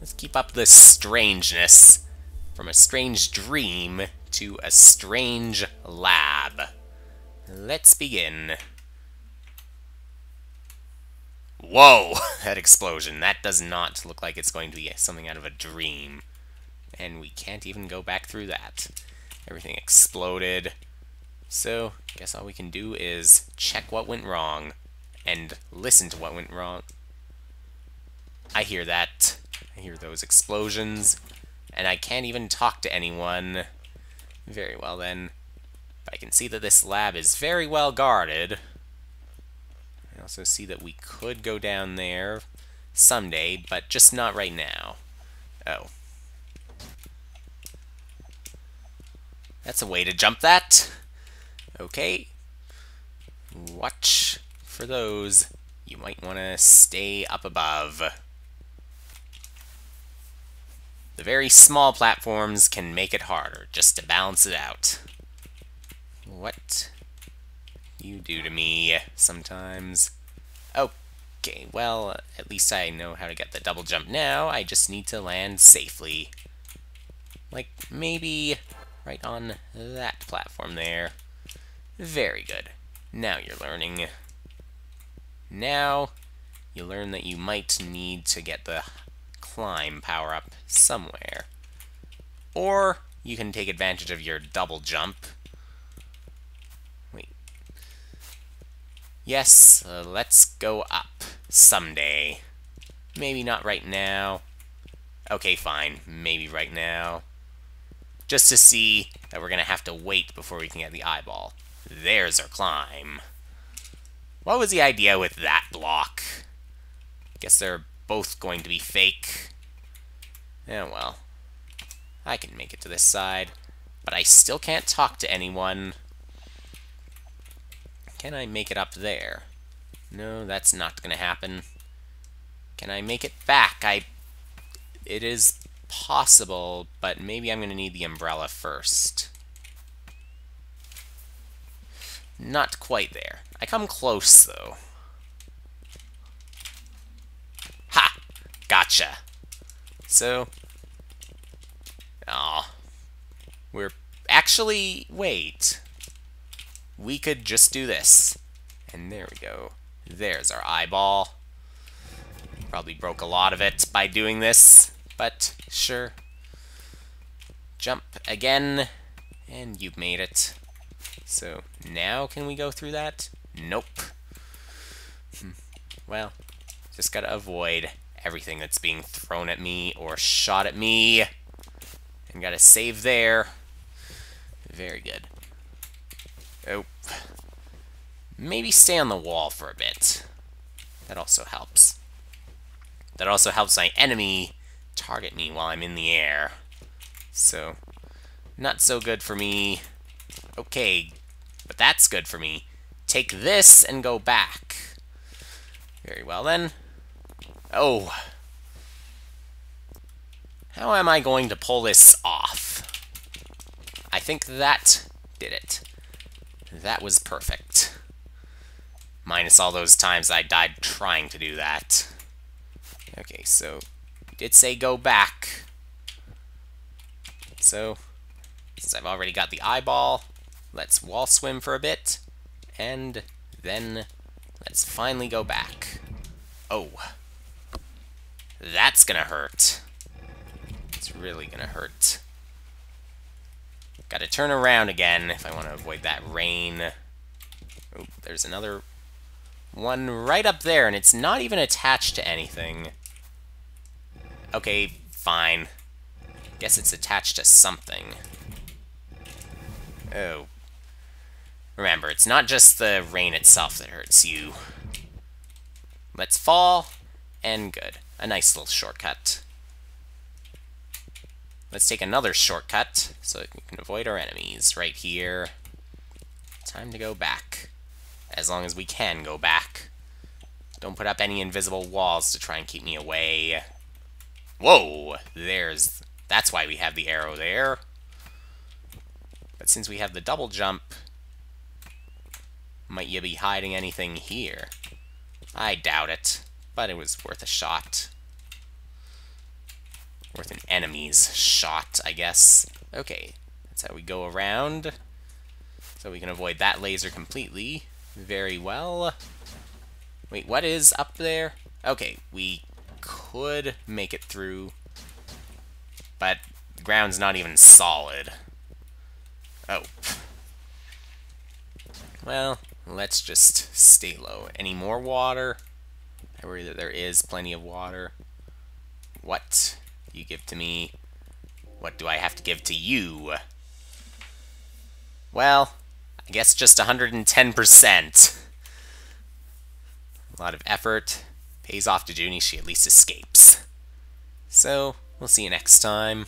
Let's keep up the strangeness. From a strange dream to a strange lab. Let's begin. Whoa! That explosion. That does not look like it's going to be something out of a dream. And we can't even go back through that. Everything exploded. So, I guess all we can do is check what went wrong. And listen to what went wrong. I hear that. I hear those explosions. And I can't even talk to anyone. Very well then. But I can see that this lab is very well guarded. I also see that we could go down there someday, but just not right now. Oh. That's a way to jump that. Okay. Watch for those. You might want to stay up above. The very small platforms can make it harder, just to balance it out. What you do to me sometimes. Okay, well, at least I know how to get the double jump now. I just need to land safely. Like, maybe right on that platform there. Very good. Now you're learning. Now you learn that you might need to get the climb power up somewhere. Or you can take advantage of your double jump. Yes, let's go up someday. Maybe not right now. Okay, fine. Maybe right now. Just to see that we're going to have to wait before we can get the eyeball. There's our climb. What was the idea with that block? Guess they're both going to be fake. Oh well. I can make it to this side, but I still can't talk to anyone. Can I make it up there? No, that's not gonna happen. Can I make it back? It is possible, but maybe I'm gonna need the umbrella first. Not quite there. I come close, though. Ha! Gotcha! So... Aw. We're... Actually, wait. We could just do this. And there we go. There's our eyeball. Probably broke a lot of it by doing this, but sure. Jump again, and you've made it. So now can we go through that? Nope. Well, just gotta avoid everything that's being thrown at me or shot at me. And gotta save there. Very good. Oh, maybe stay on the wall for a bit. That also helps. That also helps my enemy target me while I'm in the air. So, not so good for me. Okay, but that's good for me. Take this and go back. Very well then. Oh. How am I going to pull this off? I think that did it. That was perfect. Minus all those times I died trying to do that. Okay, so we did say go back. So, since I've already got the eyeball, let's wall swim for a bit. And then let's finally go back. Oh. That's gonna hurt. It's really gonna hurt. Gotta turn around again if I want to avoid that rain. Oh, there's another one right up there, and it's not even attached to anything. Okay, fine. Guess it's attached to something. Oh. Remember, it's not just the rain itself that hurts you. Let's fall, and good. A nice little shortcut. Let's take another shortcut, so we can avoid our enemies right here. Time to go back. As long as we can go back. Don't put up any invisible walls to try and keep me away. Whoa! That's why we have the arrow there. But since we have the double jump, might you be hiding anything here? I doubt it, but it was worth a shot. worth an enemy's shot, I guess. Okay, that's how we go around. So we can avoid that laser completely. Very well. Wait, what is up there? Okay, we could make it through, but the ground's not even solid. Oh. Well, let's just stay low. Any more water? I worry that there is plenty of water. What do you give to me? What do I have to give to you? Well, I guess just 110%. A lot of effort. Pays off to Junie, she at least escapes. So, we'll see you next time.